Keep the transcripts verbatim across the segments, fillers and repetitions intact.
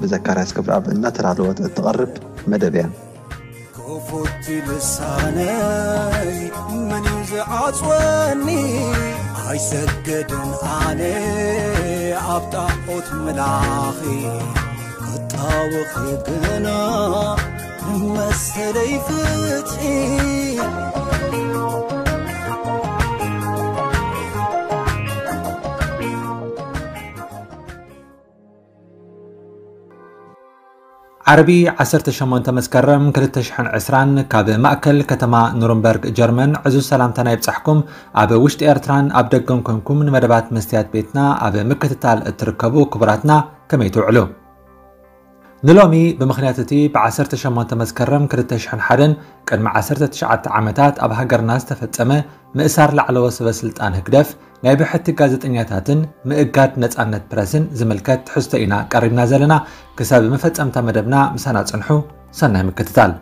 بذكارها سكبر أب إنها ترعلوات التغرب مدبيا كوفوت لساني من يزعات واني عيسكدن عني أبطاقوت ملاخي وخبنا ما استليفتي عربي عسرت شمون تمسكرم كلتشحن عسران كاب مأكل كتما نورنبرغ جرمن عزو سلامتنا يبصحكم أب وشت إرتران أب دقمكم كم من مدبات مستيات بيتنا أب مكتتال تركبو كبراتنا كما يتوعلو نلومي بمخنياتتي بعسرت شمانت مزكرم كرتشحن حدن كان مع عسرت شعات عامتات أب هجرناس تفتسمة مأسار لعلو سبسلطان هكدف نايب حتى غازتنياتاتن مئقات نصانت برسن زملكات حستينا قربنا زلنا كساب مفتسمتا مدبنا مسانا صنحو سنه مكتتال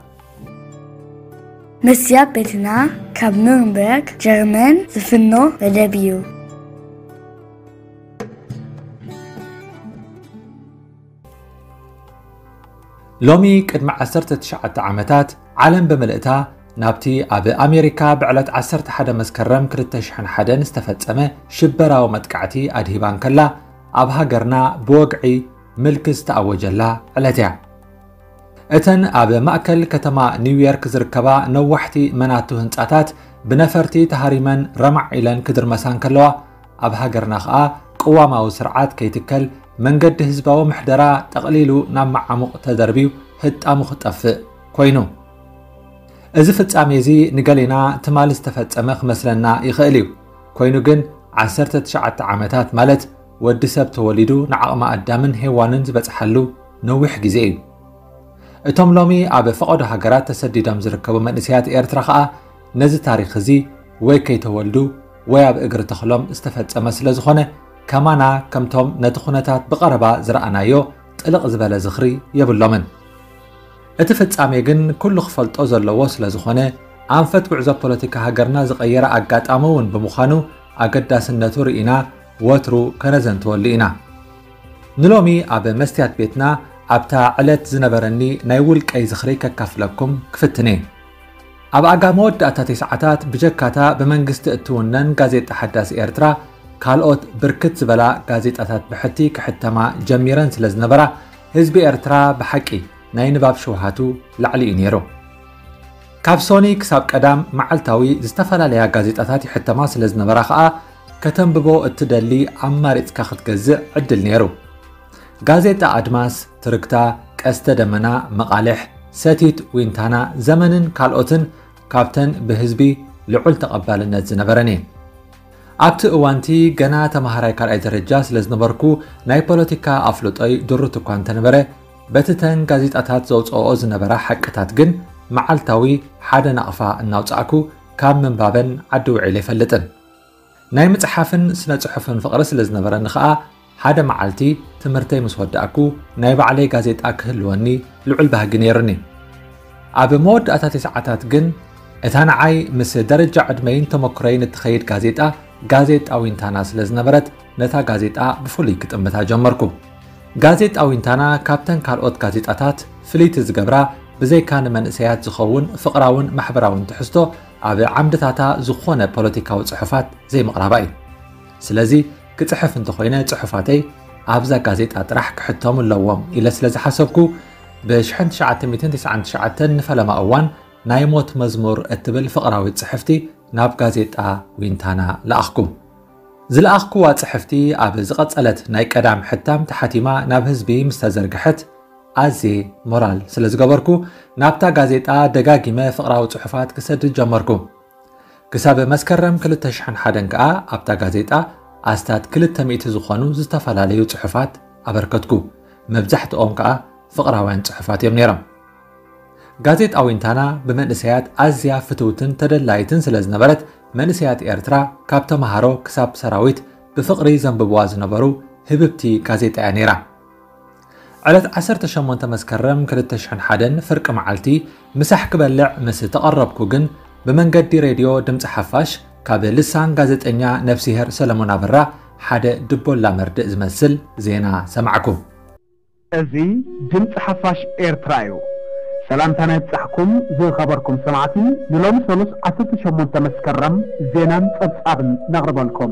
مسيا بيتنا كاب نورنبرغ جرمن زفنو بدبيو لومي قدم عسرت تشعة عامتات عالم بملئتا نابتي أب أمريكا بعلت عسرت حدا مسكرم كرتشحن حدا استفتسمه شبرا ومتكعتي أدهبان كلا أبها قرنا بوقعي ملكز تأوجلا علتها إتن أب مأكل كتما نيويورك زركبا نوحتي مناتو هنساتات بنفرتي تهريما رمع إلان كدر مسان كلوا أبها قرنا خاء قوامة وسرعات كيتكل من قد هزباو محدرا تقليلو نمع عمق تدربيو هت أمخت أفق كوينو أزفت أميزي نقالينا تمال استفت أمخ مثلنا يخيليو كوينو جن عسرت تشعت عامتات مالت ودسب توليدو نعقما أدامن هيواننز بتحلو نوح جزئيو اتوم لومي أب فقود هاقرات تسدي دامزركبو مأنسيات إيرترخاء نزي تاريخزي ويكي تولدو وياب إقر تخلوم استفت أمسل زخونه كمانا كمتم نتخونتات بقربة زرعنايو تقلق زبالة زخري يبلومن اتفت عميقن كل خفلت أزر لوصل زخونه عن فتبع زب بوليتيكا هاقرنا زغيرا عقات أمون بمخانو عقداس الناتور إنا واترو كنزن تولينا نلومي عب مستيات بيتنا عبتا علت زنبرني نايولك أي زخري ككافلكم كفتني عب عقامود داتا تسعتات بجكاتا بمنقست اتونن غازيت حداس إيرترا كالوت بركت زبلا غازيطات بحتي كحتما جميرن سلازنبرا حزب إرترا بحقي ناي نباب شوهاتو لعلي نيرو كابسوني كساب قدام معلتاوي زتفلاليا غازيطات حتما سلازنبرا خا كتنببو اتدلي عماريت كخت غزع عدل نيرو غازيطا ادماس تركتا قسته دمنا مقالح ستيت وينتانا زمنن كالوتن كابتن بحزبي لعل تقبالنت زنبرني أبت أوانتي جنا تمهراي كار إدرجاس لزنبركو ناي بوليتيكا أفلوت أي درتو كان تنبره بتتن غازيت أتات زوج أو أز نبره حكتات جن معلتاوي حدا نقفا الناوتعكو كام من بابن عدو علي فلتن ناي متحفن سنة تحفن فقرس لزنبره نخاء حدا معلتي تمرتي مسودعكو ناي بعلي غازيت أكل وني لعلبها جنيرني أب مود أتات ساعتات جن إتان عاي مس درجة عدمين تمكرين تخيد غازيتا غازيت أو إنتانا سلزنبرت نتا غازيتا بفولي كتمتا جمركو غازيت أو إنتانا كابتن كالوت غازيتاتات فليت زغبرا بزي كان من سيات زخون فقراون محبراون تحستو أبي عمدتاتا زخونة بوليتيكاو صحفات زي مقرباي سلازي كتصحف انت خوينا صحفاتي أبزا غازيتات راح كحتهم اللوام إلا سلازي حسبكو بشحن شعات مئتين وتسعة وتسعين فلما أوان نايموت مزمور اتبل فقراوي صحفتي ناب غازيتا وينتانا لاخكو زلاخكو واصحفتي اب زقصلت ناي قدام حتام تحاتيما ناب حزبي مستزرغحت ازي مورال سلازغبركو نابتا غازيتا دغاغيمه فقراو صحفات كسد جمركو كساب مسكرم كلتشحن حدن كا ابتا غازيتا استات كلتميت زخونو زتفلاليو صحفات ابركتكو مبزحت اوم كا فقراوان صحفات يمنيرم غازيت أوين تانا بمنسيات أزيا فتوتن تدلايتن سلزنبرت منسيات إرترا كابتا مهارو كساب سراويت بفقري زنببواز نبرو هببتي غازيت عنيرا علت عسر تشمون تمسكرم كلتشحن حدن فرق معالتي مسح كبلع مس تقرب كوغن بمنقد راديو دمت حفاش كابل لسان غازيت انيا نفسي هر سلمون برا حدا دبول لامرد زمسل زينا سمعكم أزي دمت حفاش إرترايو سلام تانا يبتحكم زي خبركم سمعتي نلوم سلوس عسر تشمون تمسكرم زينا تبصابن نغربالكم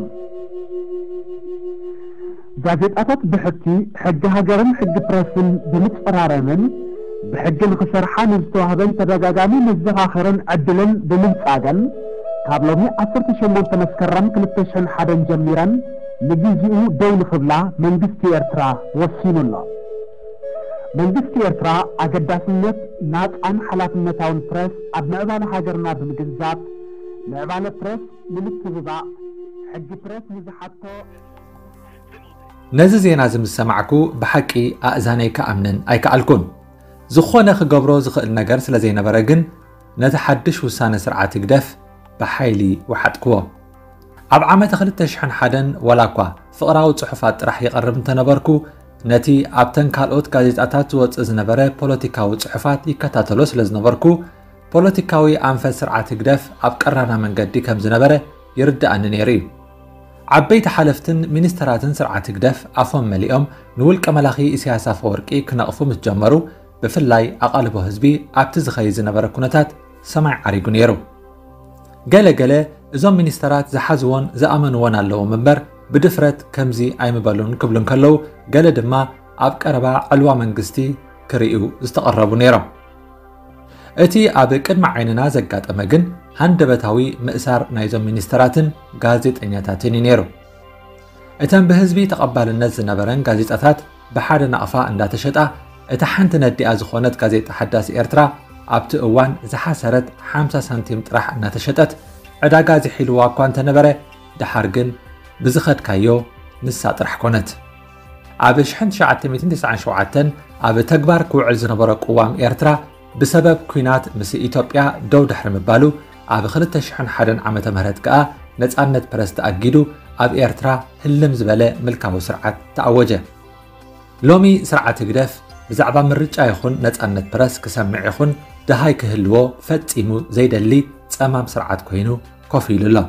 غازيت أتت بحكي حق هاجرن حق براسن بمتقرارن بحق الخسرحان الزوهبن تداغاغامي مزخاخرن عدلن بمتقاغن كابلومي عصر تشمون تمسكرن كلتشن حدن جميرن لجيزيو دول خبلا منجستي ارترا وصين الله منجستي ارترا اقداسنت ناطعن حلافنتاون برس ابنعبان هاجرنا بمجزات نعبان برس للتبضاء حق برس مزحاتو نزي زينازم السمعكو بحكي أأزانيك أمنن أيك ألكون زخونا خقبرو زخقل نقرس لزينا برقن نتحدش وسان سرعاتك دف بحيلي وحدكوا عب عامة خلت تشحن حدن ولاكوا فقراو صحفات رح يقرب تنبركو نتي عبتن كالوت قادت أتات وزنبرة بوليتيكاو صحفات يكتاتلوس لزنبركو بوليتيكاوي أنفة سرعاتك دف عبقرانا من قدي كم زنبرة يرد أن نيري عبيت حلفتن منستراتن سرعة قدف عفهم مليئم نولك ملاخي إسياسة فوركي كناقفو متجمرو بفلاي أقالبو هزبي عبتزخي زنبركونتات سمع عريقو نيرو قال قال إزون منسترات زحزوان زأمنوان اللو منبر بدفرت كمزي عيم بالون كبلون كلو قال دما عبك أربع علوى منقستي كريئو استقربو نيرو اتي عبك أدمع عيننا زقات أماقن هندبتاوي مأسار نايزون منستراتن غازيت انياتاتيني نيرو اتن بهزبي تقبال الناس نبرن غازيت اتات بحادنا افا اندا تشطا اتحنت ندي ازخونت غازيت حداس ارترا ابت اوان زحسرت خمسين سنتيم طرح اندا تشطت عدا غازي حلوا كوانت نبره دحرغن بزخد كايو نسا طرح كونت ابش حنت ألف وتسعمئة وتسعة وتسعين اب تكبار كوعل زنبره قوام ارترا بسبب كوينات مس ايتوبيا دو دحر مبالو اب خلت شحن حدن عمت مهرت كا نصانت برس تاجيدو اب ايرترا هلم زبله ملكاو سرعه تعوجه لومي سرعه تغدف بزعبا مرجا يخون نصانت برس كسمع يخون دهاي كهلو فطيمو زيدلي صمام سرعه كوينو كوفي لله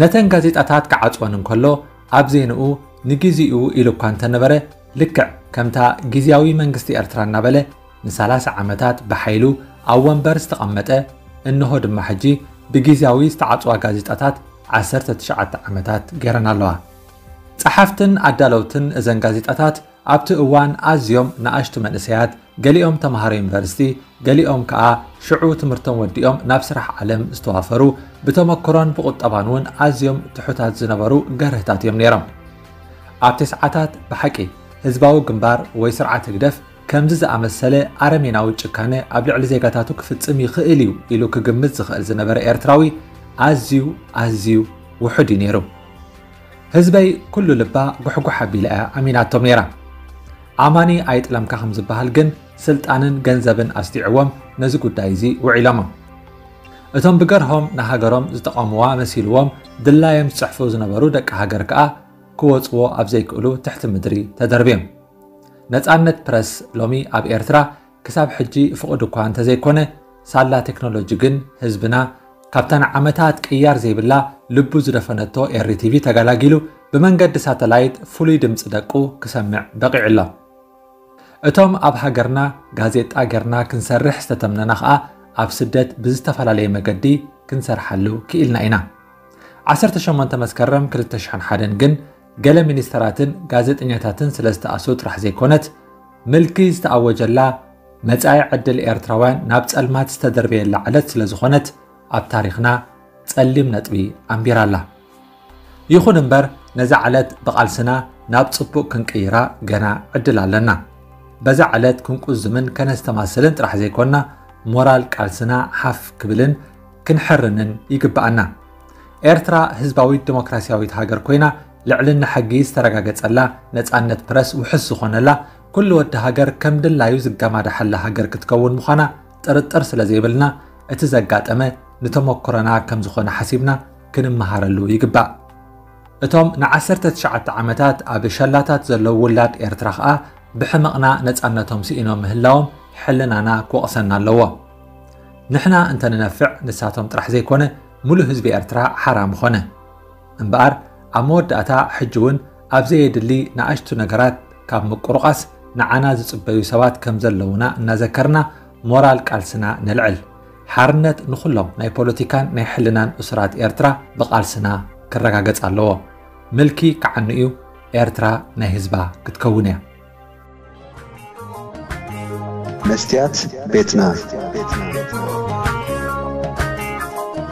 نتن غازيطات كعصونن كلو اب زينو نغيزيو الو كانت نبره لكع كمتا غيزياوي منغستي ايرترا نبله نثلاث عمتات بحيلو اوان برس تقمطه انه دم حجي بغيزاوي استعطوا غازيطات عشرة تسعة عامات غيرنا لوا صحافتن ادالوتن ازن غازيطات ابت اوان ازيوم ناشت منسيات غليوم تمهار يونيفرسيتي غليوم كا شعو تمرتن وديوم نابسرح عالم استوافرو بتمكرون بقطبانون ازيوم تحوتات زنبرو غرهتات يمنيرم ابت ساعات بحقي حزباو جنبار وي سرعه تقدف كمز زامسله ارميناوي ጭካነ ኣብ ልዕሊ ዜጋታቱ ክፍጽም ይኽእል እዩ ኢሉ ክግምት ዝኽእል ዝነበረ ኤርትራዊ ኣዝዩ ኣዝዩ ውሑድ ነይሩ። ህዝበይ ኩሉ ልባ ጉሕጉሕ ኣቢላ ኣሚናቶም ነይራ። ኣማኒ ኣይጥለምካ ከም ዝበሃል ግን ስልጣንን ገንዘብን ኣስጢዕዎም ነዚ ጉዳይ እዚ ውዒሎሞ እቶም ብገርሆም ንሃገሮም ዝጠቐምዋ መሲልዎም ድላዮም ዝፅሕፉ ዝነበሩ ደቂ ሃገር ከዓ ክወፅዎ ኣብ ዘይክእሉ ትሕቲ ምድሪ ተደርብዮም نتعنت برس لومي اب ايرترا كساب حجي فقد كوان تزيكونه سالا تكنولوجي جن حزبنا كابتن عمتات قيار زي بالله لبو زدفنتو ار تي في تغالاغيلو بمنجد ساتلايت فولي دمص دقو كسمع بقيع الله اتم اب هاجرنا غازيت اجرنا كنسرح استتمننا خا اب سدت بزتفلالي مقدي كنسرحلو كيلنا اينا عشرة تسعة مسكرم كلتشحن حدن جن قال منستراتن غازيت انياتاتن سلستا اسوت رح زيكونت ملكي استعوجلا متاي عدل ايرتراوان نابت المات استدربي لعلت سلزخونت اب تاريخنا تصلم نطبي امبيرالا يخوننبر نزعلت بقالسنا ناب صبو كنقيرا غنا عدلالنا بزعلت كنقو زمن كنستماسلن رح زيكوننا مورال قالسنا حف كبلن كنحرنن يقبعنا ايرترا حزباوي ديمقراطياوي هاجر كوينا لعلنا حقي استرغاغصلا نصانت برس وحس خونلا كل وقت هاجر كم دل لا يزجع مع حل هاجر كتكون مخنا ترد أرسل زيبلنا اتزجعت أما نتمكرنا كم زخنا حسبنا كن مهر اللو يجبع اتهم نعسرت شعت عمتات أبي شلاتات زلوا ولاد إرتراخة بحمقنا نتأنى تمسينا مهلاهم حلنا نا كوأسنا اللوه نحنا أنت ننفع نساتهم ترح زي كونه ملهز بإرتراء حرام خونه انبار عمود أتا حجون أبزيد اللي نعشتو نقرات كاب مقرقس نعنا زبايو سوات كم زلونا نذكرنا مورال كالسنا نلعل حرنت نخلهم ناي بوليتيكان ناي حلنان أسرات إرتراء بقالسنا كرقاقت اللوه ملكي كعنئيو إرتراء نهزبا كتكونه مستيات بيتنا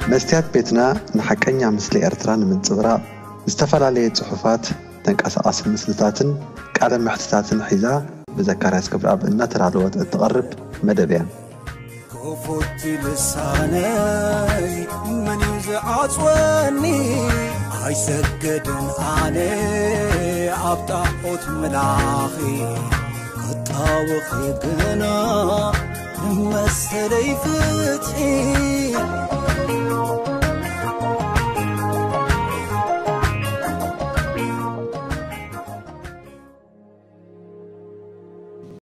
مستيات بيتنا نحكينا مثل إرتران من صغرى استفلالية صحفات تنقص أصل مسلساتن كعلم محتساتن حذاء بذكرات قبل أب النتر على الوقت التقرب مدبيان كوفت لساني من يزعج وني عيسجد أني أبطأت ملاخي أوخي قنا مسلي فتحي